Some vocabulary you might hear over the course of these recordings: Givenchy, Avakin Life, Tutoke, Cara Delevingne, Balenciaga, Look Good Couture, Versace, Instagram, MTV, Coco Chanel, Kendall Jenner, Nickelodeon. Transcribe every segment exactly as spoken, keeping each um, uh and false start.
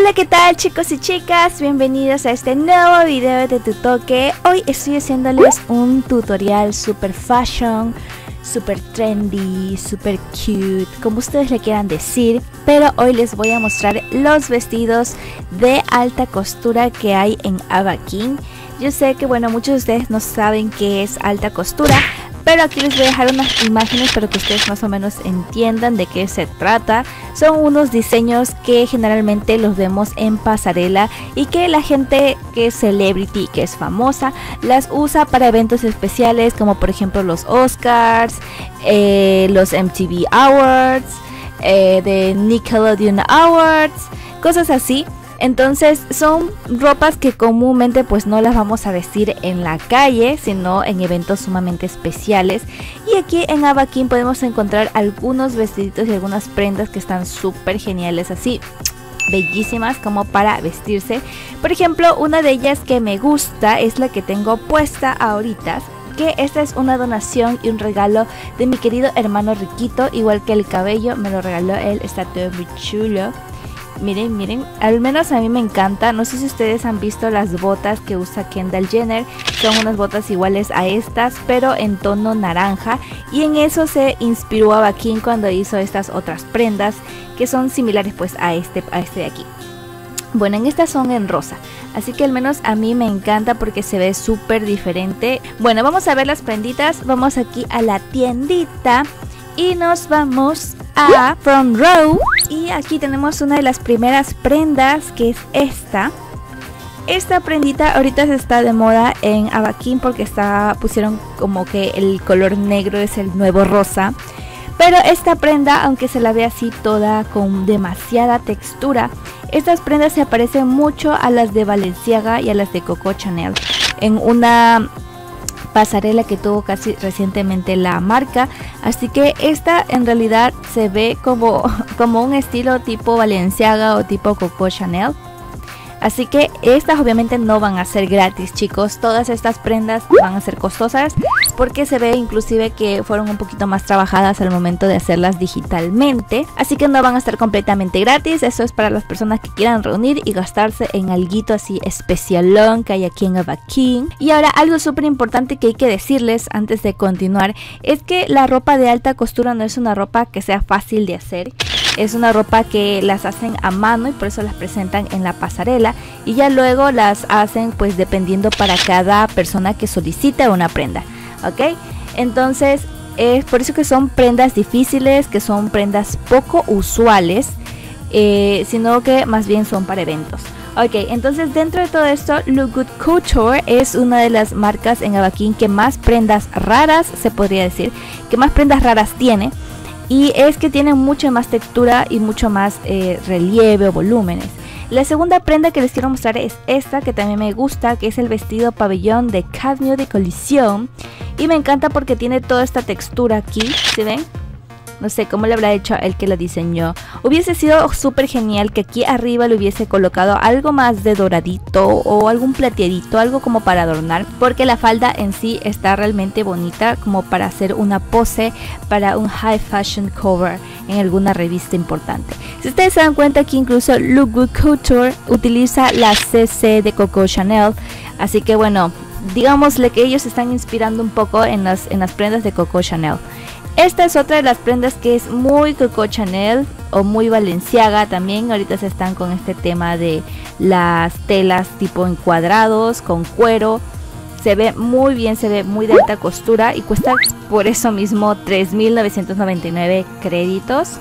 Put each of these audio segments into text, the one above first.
Hola, ¿qué tal chicos y chicas? Bienvenidos a este nuevo video de Tutoke. Hoy estoy haciéndoles un tutorial super fashion, super trendy, super cute, como ustedes le quieran decir. Pero hoy les voy a mostrar los vestidos de alta costura que hay en Avakin. Yo sé que bueno, muchos de ustedes no saben qué es alta costura, pero aquí les voy a dejar unas imágenes para que ustedes más o menos entiendan de qué se trata. Son unos diseños que generalmente los vemos en pasarela y que la gente que es celebrity, que es famosa, las usa para eventos especiales como por ejemplo los Oscars, eh, los M T V Awards, eh, de Nickelodeon Awards, cosas así. Entonces son ropas que comúnmente pues no las vamos a vestir en la calle, sino en eventos sumamente especiales. Y aquí en Avakin podemos encontrar algunos vestiditos y algunas prendas que están súper geniales, así bellísimas como para vestirse. Por ejemplo, una de ellas que me gusta es la que tengo puesta ahorita, que esta es una donación y un regalo de mi querido hermano Riquito. Igual que el cabello, me lo regaló él, está todo muy chulo. Miren, miren, al menos a mí me encanta. No sé si ustedes han visto las botas que usa Kendall Jenner. Son unas botas iguales a estas, pero en tono naranja. Y en eso se inspiró Avakin cuando hizo estas otras prendas, que son similares pues a este, a este de aquí. Bueno, en estas son en rosa, así que al menos a mí me encanta porque se ve súper diferente. Bueno, vamos a ver las prenditas. Vamos aquí a la tiendita y nos vamos a Front Row. Y aquí tenemos una de las primeras prendas, que es esta. Esta prendita ahorita se está de moda en Avakin porque está, pusieron como que el color negro es el nuevo rosa. Pero esta prenda, aunque se la ve así toda con demasiada textura, estas prendas se parecen mucho a las de Balenciaga y a las de Coco Chanel. En una pasarela que tuvo casi recientemente la marca, así que esta en realidad se ve como, como un estilo tipo Balenciaga o tipo Coco Chanel. Así que estas obviamente no van a ser gratis, chicos. Todas estas prendas van a ser costosas porque se ve inclusive que fueron un poquito más trabajadas al momento de hacerlas digitalmente. Así que no van a estar completamente gratis. Eso es para las personas que quieran reunir y gastarse en alguito así especialón que hay aquí en Avakin. Y ahora algo súper importante que hay que decirles antes de continuar es que la ropa de alta costura no es una ropa que sea fácil de hacer. Es una ropa que las hacen a mano y por eso las presentan en la pasarela, y ya luego las hacen pues dependiendo para cada persona que solicita una prenda, ¿ok? Entonces es eh, por eso que son prendas difíciles, que son prendas poco usuales, eh, sino que más bien son para eventos. Ok, entonces dentro de todo esto, Look Good Couture es una de las marcas en Avakin que más prendas raras, se podría decir, que más prendas raras tiene. Y es que tienen mucha más textura y mucho más eh, relieve o volúmenes. La segunda prenda que les quiero mostrar es esta, que también me gusta, que es el vestido pabellón de cadmio de colisión. Y me encanta porque tiene toda esta textura aquí, ¿sí ven? No sé cómo le habrá hecho el que la diseñó. Hubiese sido súper genial que aquí arriba le hubiese colocado algo más de doradito o algún plateadito, algo como para adornar, porque la falda en sí está realmente bonita como para hacer una pose para un high fashion cover en alguna revista importante. Si ustedes se dan cuenta, aquí incluso Look Good Couture utiliza la C C de Coco Chanel, así que bueno, digámosle que ellos están inspirando un poco en las, en las prendas de Coco Chanel. Esta es otra de las prendas que es muy Coco Chanel o muy Balenciaga también. Ahorita se están con este tema de las telas tipo encuadrados, con cuero. Se ve muy bien, se ve muy de alta costura y cuesta por eso mismo tres mil novecientos noventa y nueve créditos.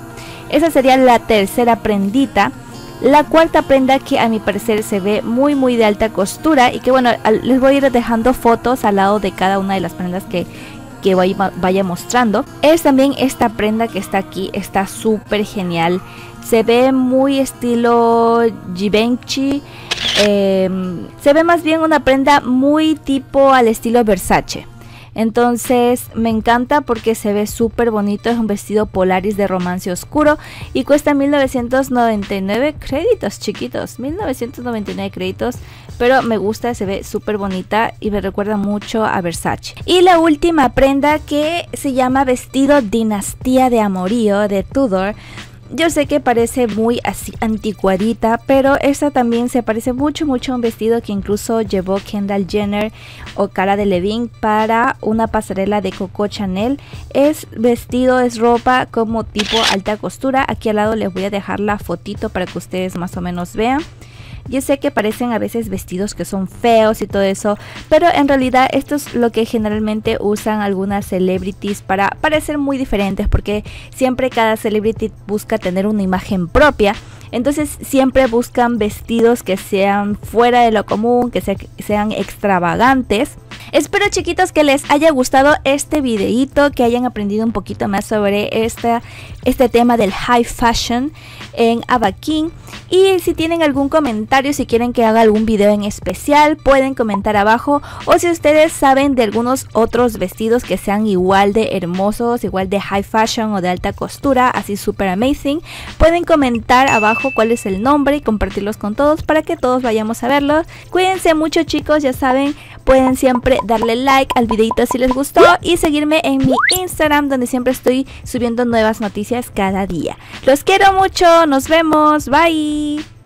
Esa sería la tercera prendita. La cuarta prenda, que a mi parecer se ve muy muy de alta costura, y que bueno, les voy a ir dejando fotos al lado de cada una de las prendas que... que vaya mostrando, es también esta prenda que está aquí. Está súper genial, se ve muy estilo Givenchy, eh, se ve más bien una prenda muy tipo al estilo Versace. Entonces me encanta porque se ve súper bonito. Es un vestido Polaris de romance oscuro y cuesta mil novecientos noventa y nueve créditos, chiquitos, mil novecientos noventa y nueve créditos, pero me gusta, se ve súper bonita y me recuerda mucho a Versace. Y la última prenda, que se llama vestido Dinastía de Amorío de Tudor, Yo sé que parece muy así anticuadita, pero esta también se parece mucho mucho a un vestido que incluso llevó Kendall Jenner o Cara Delevingne para una pasarela de Coco Chanel. Es vestido, es ropa como tipo alta costura. Aquí al lado les voy a dejar la fotito para que ustedes más o menos vean. Yo sé que parecen a veces vestidos que son feos y todo eso, pero en realidad esto es lo que generalmente usan algunas celebrities para parecer muy diferentes, porque siempre cada celebrity busca tener una imagen propia. Entonces siempre buscan vestidos que sean fuera de lo común, que sean extravagantes. Espero, chiquitos, que les haya gustado este videito, que hayan aprendido un poquito más sobre esta, este tema del high fashion en Avakin. Y si tienen algún comentario, si quieren que haga algún video en especial, pueden comentar abajo. O si ustedes saben de algunos otros vestidos que sean igual de hermosos, igual de high fashion o de alta costura, así super amazing, pueden comentar abajo cuál es el nombre y compartirlos con todos para que todos vayamos a verlos. Cuídense mucho, chicos, ya saben, pueden siempre darle like al videito si les gustó y seguirme en mi Instagram, donde siempre estoy subiendo nuevas noticias cada día. Los quiero mucho, nos vemos, bye.